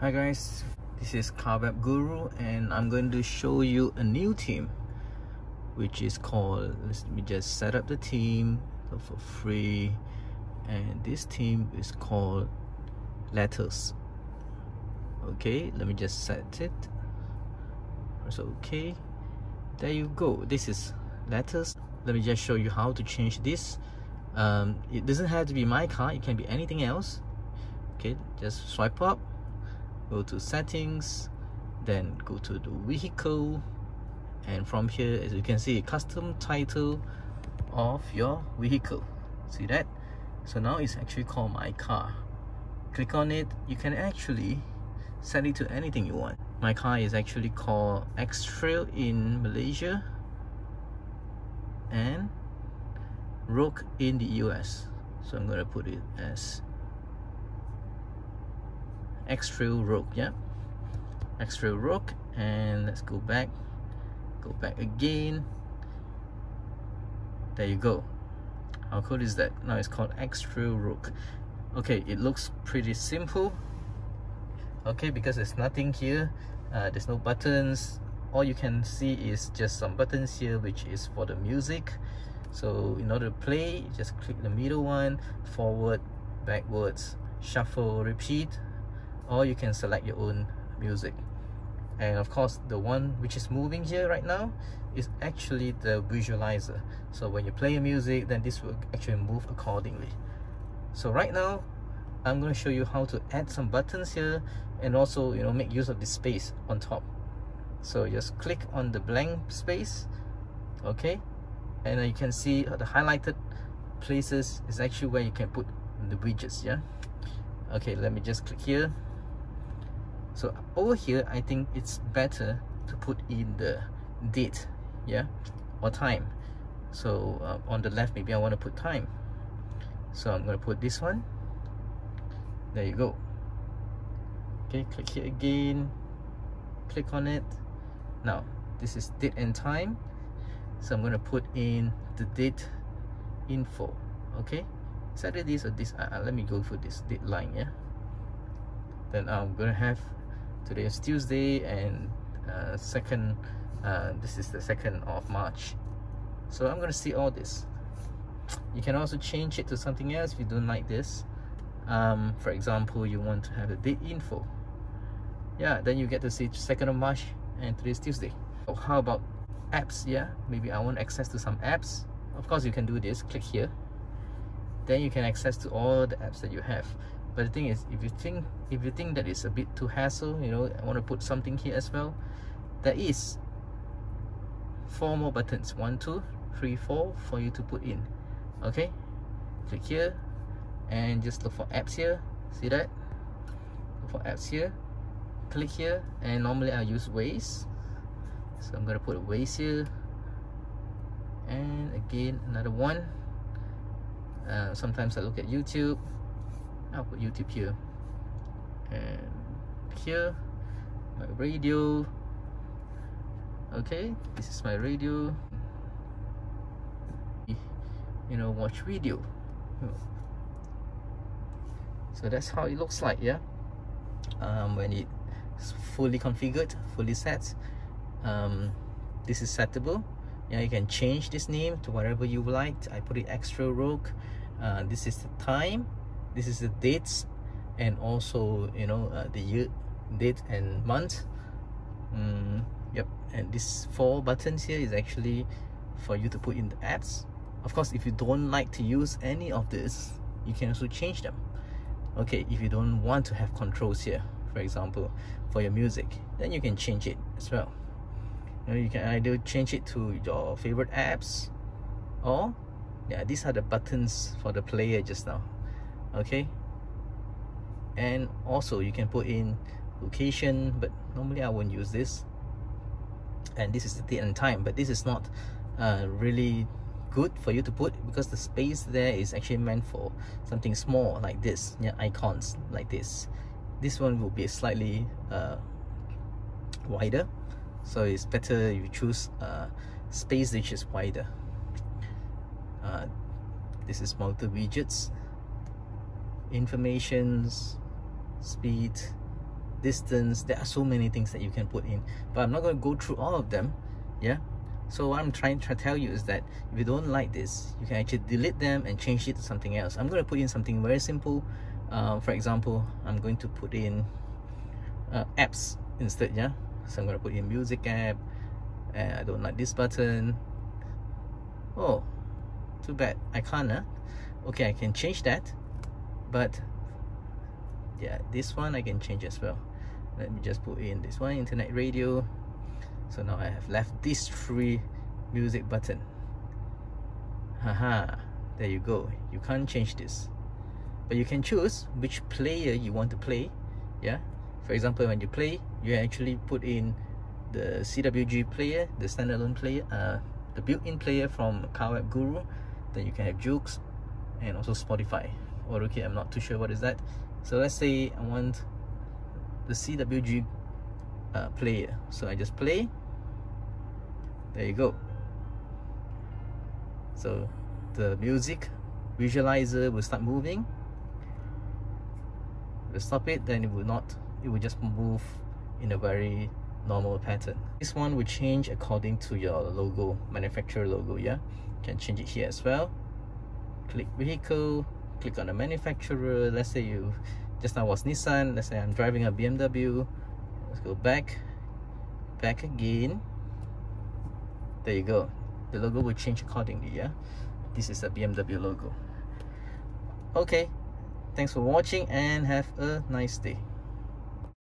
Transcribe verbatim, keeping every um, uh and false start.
Hi guys, this is Car Web Guru and I'm going to show you a new theme which is called, let me just set up the theme for free, and this theme is called Letters. Okay, let me just set it. Press okay. There you go, this is Letters. Let me just show you how to change this. Um, it doesn't have to be my car, it can be anything else. Okay, just swipe up, go to settings, then go to the vehicle, and from here, as you can see, custom title of your vehicle. See that? So now it's actually called my car. Click on it. You can actually set it to anything you want. My car is actually called X-Trail in Malaysia and Rogue in the U S. So I'm gonna put it as X-Trail Rogue, yeah, X-Trail Rogue, and let's go back, go back again. There you go. How cool is that? Now it's called X-Trail Rogue. Okay, it looks pretty simple. Okay, because there's nothing here, uh, there's no buttons. All you can see is just some buttons here, which is for the music. So in order to play, just click the middle one, forward, backwards, shuffle, repeat. Or you can select your own music. And of course, the one which is moving here right now is actually the visualizer. So when you play your music, then this will actually move accordingly. So right now, I'm going to show you how to add some buttons here and also, you know, make use of this space on top. So just click on the blank space, okay? And you can see the highlighted places is actually where you can put the widgets, yeah? Okay, let me just click here. So over here, I think it's better to put in the date, yeah, or time. So uh, on the left, maybe I want to put time. So I'm going to put this one. There you go. Okay, click here again. Click on it. Now, this is date and time. So I'm going to put in the date info, okay? Either this or this, uh, let me go for this date line, yeah? Then I'm gonna have, today is Tuesday and uh, second, uh, this is the second of March. So I'm gonna see all this. You can also change it to something else if you don't like this. Um, for example, you want to have the date info. Yeah, then you get to see second of March and today is Tuesday. Oh, how about apps, yeah? Maybe I want access to some apps. Of course you can do this, click here. Then you can access to all the apps that you have. But the thing is, if you think if you think that it's a bit too hassle, you know, I want to put something here as well. There is four more buttons, one, two, three, four, for you to put in. Okay, click here and just look for apps here. See that? Look for apps here. Click here, and normally I use Waze. So I'm gonna put Waze here, and again another one. Uh, sometimes I look at YouTube. I'll put YouTube here, and here my radio. Okay, this is my radio. You know, watch video. So that's how it looks like, yeah. Um, when it's fully configured, fully set. Um, this is settable. Yeah, you can change this name to whatever you liked. I put it Extra Rogue. Uh, this is the time, this is the dates, and also, you know, uh, the year, date and month. Mm, yep, and these four buttons here is actually for you to put in the apps. Of course, if you don't like to use any of this, you can also change them. Okay, if you don't want to have controls here, for example, for your music, then you can change it as well. You can either change it to your favorite apps, or yeah, these are the buttons for the player just now. Okay, and also you can put in location, but normally I won't use this. And this is the date and time, but this is not uh, really good for you to put, because the space there is actually meant for something small like this. Yeah, icons like this. This one will be slightly uh, wider. So it's better you choose uh, space which is wider. Uh, this is multi widgets, informations, speed, distance. There are so many things that you can put in, but I'm not going to go through all of them. Yeah, so what I'm trying to tell you is that if you don't like this, you can actually delete them and change it to something else. I'm going to put in something very simple. Uh, for example, I'm going to put in uh, apps instead. Yeah, so I'm going to put in music app. Uh, I don't like this button. Oh, too bad, I can't. Huh? Okay, I can change that, but yeah, this one I can change as well. Let me just put in this one, internet radio. So now I have left these three music button. Haha, there you go. You can't change this, but you can choose which player you want to play. Yeah, for example, when you play, you actually put in the C W G player, the standalone player, uh, the built-in player from Car Web Guru. Then you can have Jukes and also Spotify. Or okay, I'm not too sure what is that. So let's say I want the C W G uh, player. So I just play. There you go. So the music visualizer will start moving. We'll stop it, then it will not. It will just move in a very normal pattern. This one will change according to your logo, manufacturer logo. Yeah, you can change it here as well. Click vehicle, click on the manufacturer. Let's say you just now was Nissan. Let's say I'm driving a B M W. Let's go back, back again. There you go. The logo will change accordingly. Yeah, this is a B M W logo. Okay, thanks for watching and have a nice day.